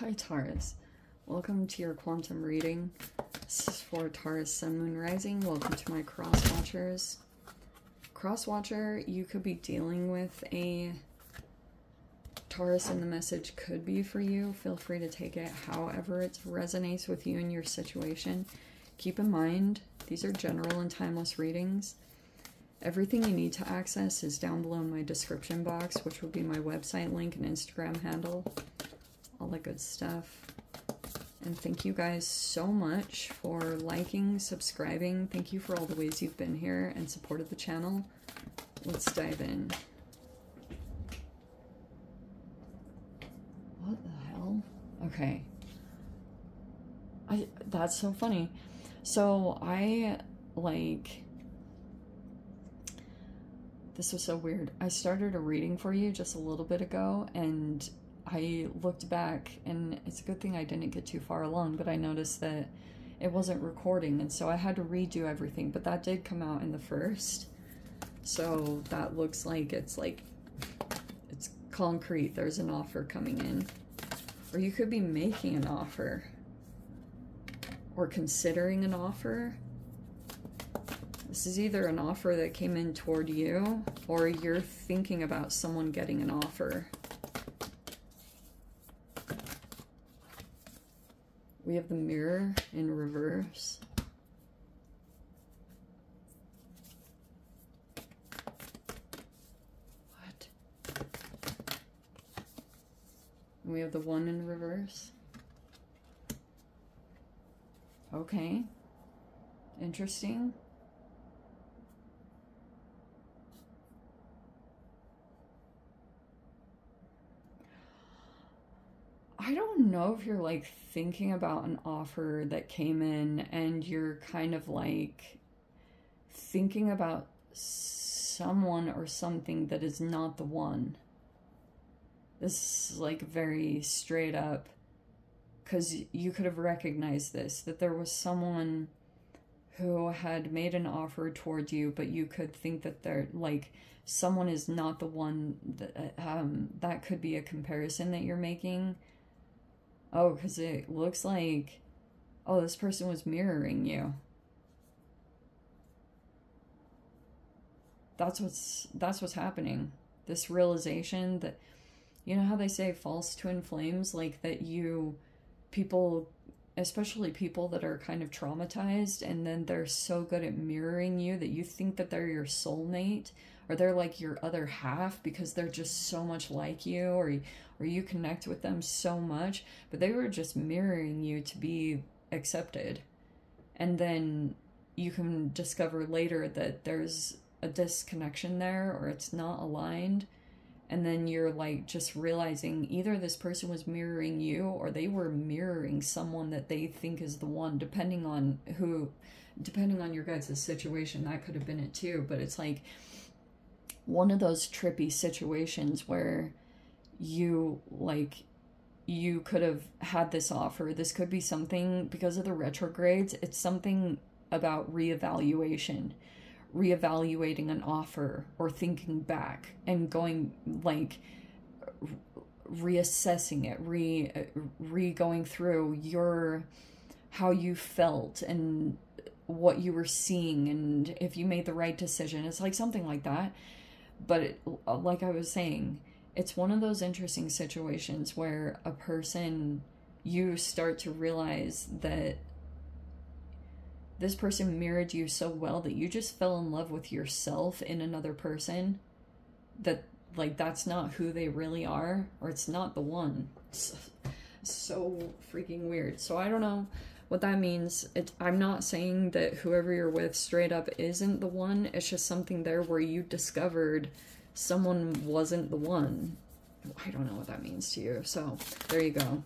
Hi Taurus, welcome to your quantum reading. This is for Taurus Sun, Moon, Rising. Welcome to my cross watchers. Cross watcher, you could be dealing with a Taurus and the message could be for you. Feel free to take it however it resonates with you and your situation. Keep in mind, these are general and timeless readings. Everything you need to access is down below in my description box, which will be my website link and Instagram handle. All that good stuff. And thank you guys so much for liking, subscribing. Thank you for all the ways you've been here and supported the channel. Let's dive in. What the hell? Okay. That's so funny. So this was so weird. I started a reading for you just a little bit ago, and I looked back, and it's a good thing I didn't get too far along, but I noticed that it wasn't recording, and so I had to redo everything, but that did come out in the first, so that looks like, it's concrete. There's an offer coming in, or you could be making an offer, or considering an offer. This is either an offer that came in toward you, or you're thinking about someone getting an offer. We have the mirror in reverse. What? And we have the one in reverse. Okay. Interesting. I don't know if you're like thinking about an offer that came in and you're kind of like thinking about someone or something that is not the one. This is like very straight up, because you could have recognized this, that there was someone who had made an offer toward you, but you could think that they're like, someone is not the one that, that could be a comparison that you're making. Oh, because it looks like, oh, this person was mirroring you. That's what's happening. This realization that, you know how they say false twin flames, like that people, especially people that are kind of traumatized, and then they're so good at mirroring you that you think that they're your soulmate, or they're like your other half because they're just so much like you, or you connect with them so much, but they were just mirroring you to be accepted. And then you can discover later that there's a disconnection there, or it's not aligned. And then you're like just realizing either this person was mirroring you, or they were mirroring someone that they think is the one, depending on your guys' situation. That could have been it too, but it's like one of those trippy situations where you could have had this offer. This could be something, because of the retrogrades, it's something about reevaluation. Reevaluating an offer, or thinking back and going like reassessing it, re-going through how you felt and what you were seeing, and if you made the right decision. It's like something like that. But like I was saying, it's one of those interesting situations where a person, you start to realize that this person mirrored you so well that you just fell in love with yourself in another person, that like that's not who they really are, or it's not the one. It's so freaking weird. So I don't know what that means. I'm not saying that whoever you're with straight up isn't the one. It's just something there where you discovered someone wasn't the one. I don't know what that means to you. So there you go.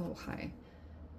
Oh, hi.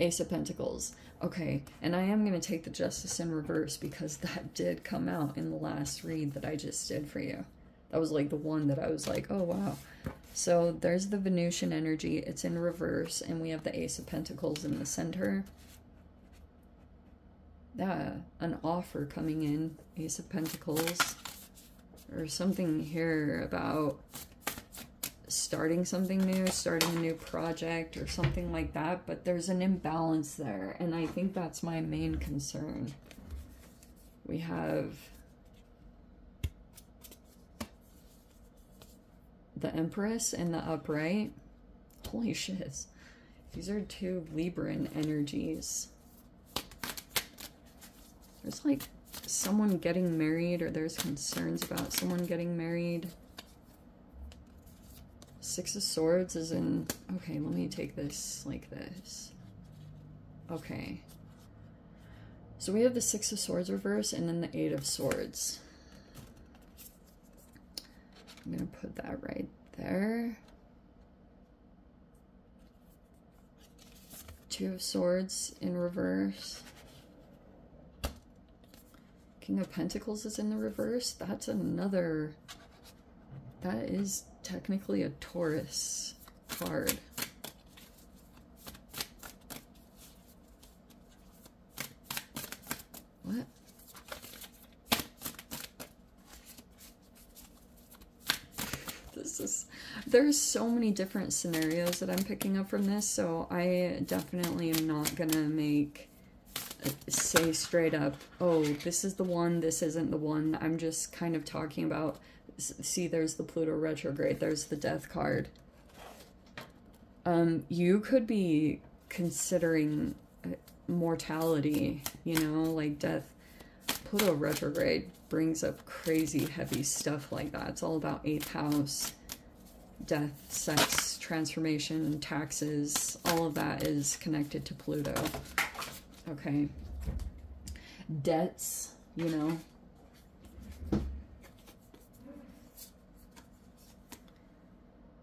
Ace of Pentacles. Okay, and I am going to take the Justice in reverse, because that did come out in the last read that I just did for you. That was like the one that I was like, oh, wow. So there's the Venusian energy. It's in reverse, and we have the Ace of Pentacles in the center. Yeah, an offer coming in. Ace of Pentacles. Or something here about starting something new, starting a new project or something like that, but there's an imbalance there, and I think that's my main concern. We have the Empress in the upright. Holy shiz. These are two Libran energies. There's like someone getting married, or there's concerns about someone getting married. Six of Swords is in... Okay, let me take this like this. Okay. So we have the Six of Swords reverse and then the Eight of Swords. I'm going to put that right there. Two of Swords in reverse. King of Pentacles is in the reverse. That's another... That is technically a Taurus card. What? This is... There's so many different scenarios that I'm picking up from this, so I definitely am not gonna make... say straight up, oh, this is the one, this isn't the one. I'm just kind of talking about, see, there's the Pluto retrograde, there's the death card. You could be considering mortality, you know, like death. Pluto retrograde brings up crazy heavy stuff like that. It's all about 8th house, death, sex, transformation, taxes, all of that is connected to Pluto. Okay, debts, you know.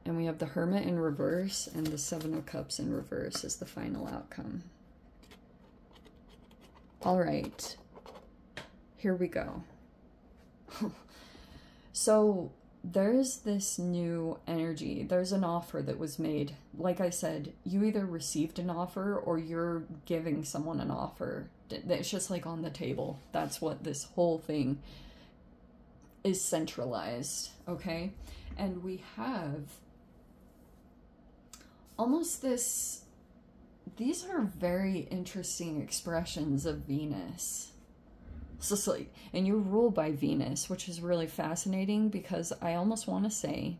And we have the Hermit in reverse and the Seven of Cups in reverse is the final outcome. All right, here we go. So there's this new energy. There's an offer that was made. Like I said, you either received an offer or you're giving someone an offer. It's just like on the table. That's what this whole thing is centralized, okay? And we have almost this... These are very interesting expressions of Venus. So it's like, and you're ruled by Venus, which is really fascinating because I almost want to say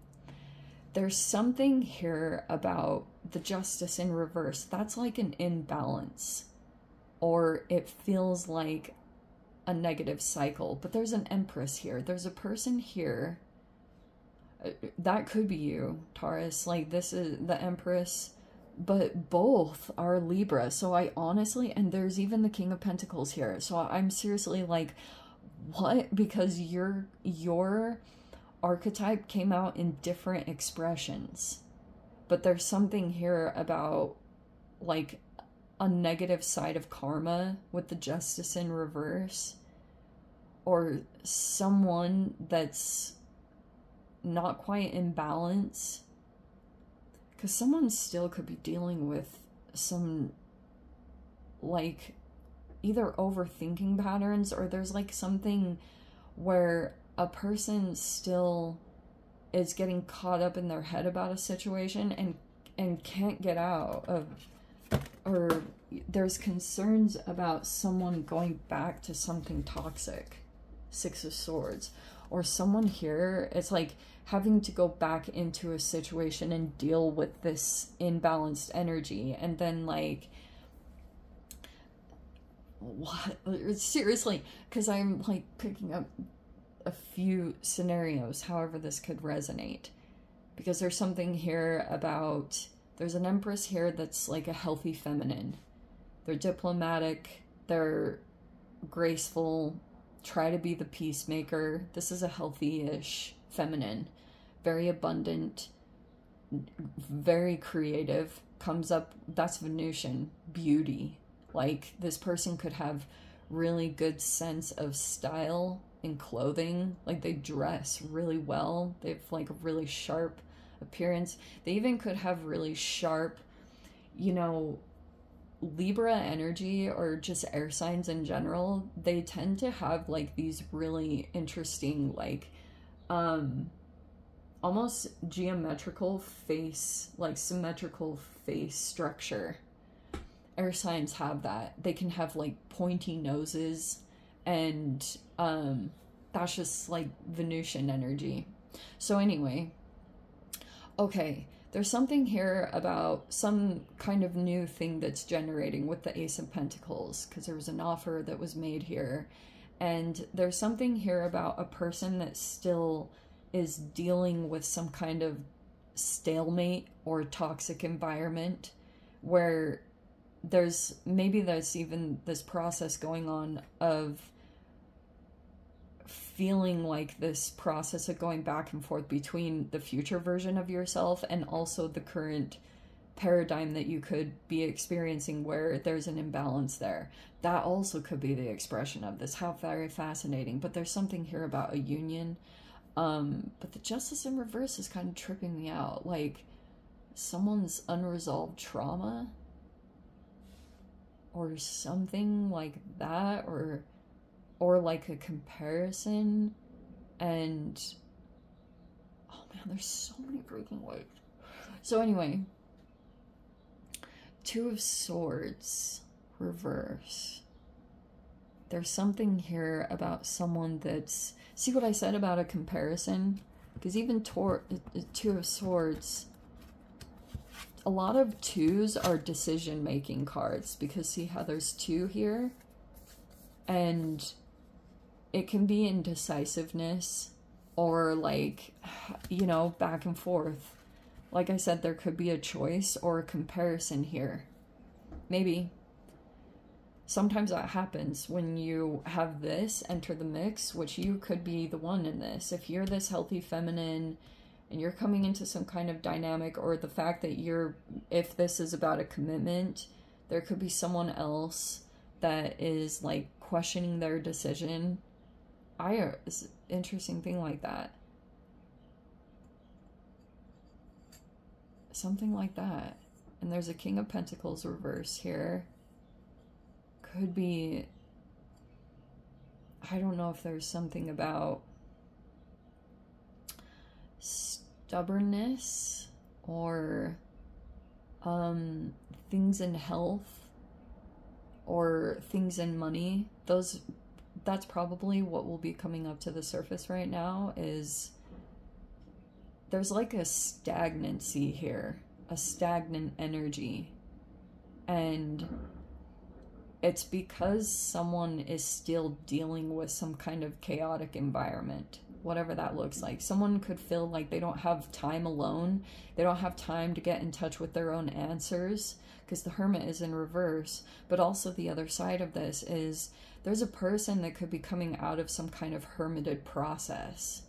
there's something here about the Justice in reverse. That's like an imbalance, or it feels like a negative cycle. But there's an Empress here. There's a person here. That could be you, Taurus. Like, this is the Empress. But both are Libra, so I honestly, and there's even the King of Pentacles here, so I'm seriously like, what? Because your archetype came out in different expressions, but there's something here about like a negative side of karma with the Justice in reverse, or someone that's not quite in balance. Because someone still could be dealing with some, like, either overthinking patterns, or there's like something where a person still is getting caught up in their head about a situation and can't get out of, or there's concerns about someone going back to something toxic. Six of Swords. Or someone here, it's like having to go back into a situation and deal with this imbalanced energy. And then like, what? Seriously, because I'm like picking up a few scenarios, however this could resonate. Because there's something here about, there's an Empress here that's like a healthy feminine. They're diplomatic, they're graceful, try to be the peacemaker. This is a healthy-ish feminine, very abundant, very creative, comes up, that's Venusian, beauty. Like, this person could have really good sense of style and clothing. Like, they dress really well. They have, like, a really sharp appearance. They even could have really sharp, you know, Libra energy, or just air signs in general. They tend to have like these really interesting like almost geometrical face, like symmetrical face structure. Air signs have that. They can have like pointy noses, and that's just like Venusian energy. So anyway, okay, there's something here about some kind of new thing that's generating with the Ace of Pentacles, because there was an offer that was made here, and there's something here about a person that still is dealing with some kind of stalemate or toxic environment, where there's even this process going on of feeling like this process of going back and forth between the future version of yourself and also the current paradigm that you could be experiencing, where there's an imbalance there. That also could be the expression of this. How very fascinating. But there's something here about a union. But the Justice in reverse is kind of tripping me out. Like someone's unresolved trauma or something like that, or like a comparison. And oh man, there's so many freaking ways. So anyway, Two of Swords reverse. There's something here about someone that's, see what I said about a comparison? Because even Two of Swords, a lot of twos are decision-making cards, because see how there's two here? And it can be indecisiveness or like, you know, back and forth. Like I said, there could be a choice or a comparison here. Maybe. Sometimes that happens when you have this enter the mix, which you could be the one in this. If you're this healthy feminine and you're coming into some kind of dynamic, or the fact that you're, if this is about a commitment, there could be someone else that is like questioning their decision. It's an interesting thing like that. Something like that. And there's a King of Pentacles reverse here. Could be, I don't know if there's something about stubbornness or things in health or things in money. That's probably what will be coming up to the surface right now, is there's like a stagnancy here, a stagnant energy. And it's because someone is still dealing with some kind of chaotic environment, whatever that looks like. Someone could feel like they don't have time alone. They don't have time to get in touch with their own answers, because the Hermit is in reverse. But also the other side of this is there's a person that could be coming out of some kind of hermited process.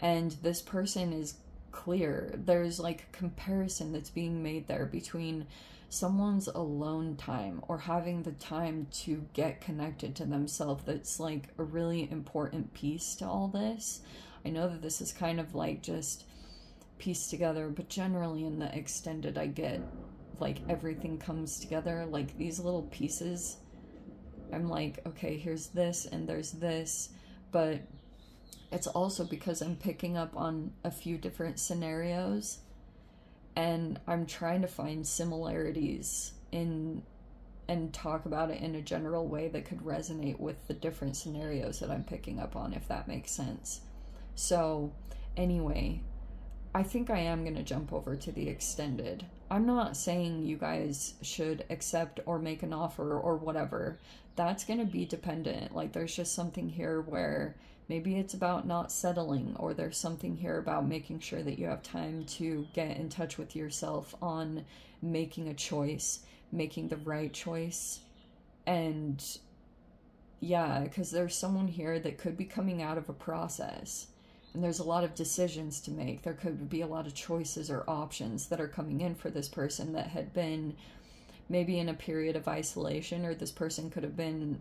And this person is clear. There's like comparison that's being made there between someone's alone time or having the time to get connected to themselves. That's like a really important piece to all this. I know that this is kind of like just pieced together, but generally in the extended I get like everything comes together, like these little pieces. I'm like, okay, here's this and there's this, but it's also because I'm picking up on a few different scenarios and I'm trying to find similarities in and talk about it in a general way that could resonate with the different scenarios that I'm picking up on, if that makes sense. So anyway, I think I am going to jump over to the extended. I'm not saying you guys should accept or make an offer or whatever. That's going to be dependent. Like there's just something here where maybe it's about not settling, or there's something here about making sure that you have time to get in touch with yourself on making a choice, making the right choice. And yeah, because there's someone here that could be coming out of a process and there's a lot of decisions to make. There could be a lot of choices or options that are coming in for this person that had been maybe in a period of isolation, or this person could have been,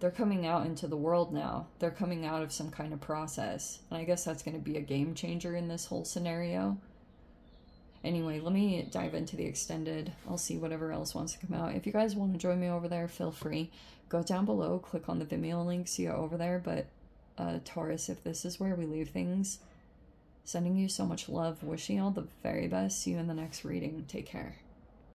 they're coming out into the world now. They're coming out of some kind of process. And I guess that's going to be a game changer in this whole scenario. Anyway, let me dive into the extended. I'll see whatever else wants to come out. If you guys want to join me over there, feel free. Go down below, click on the Vimeo link, see you over there. But Taurus, if this is where we leave things, Sending you so much love, wishing you all the very best. See you in the next reading. Take care.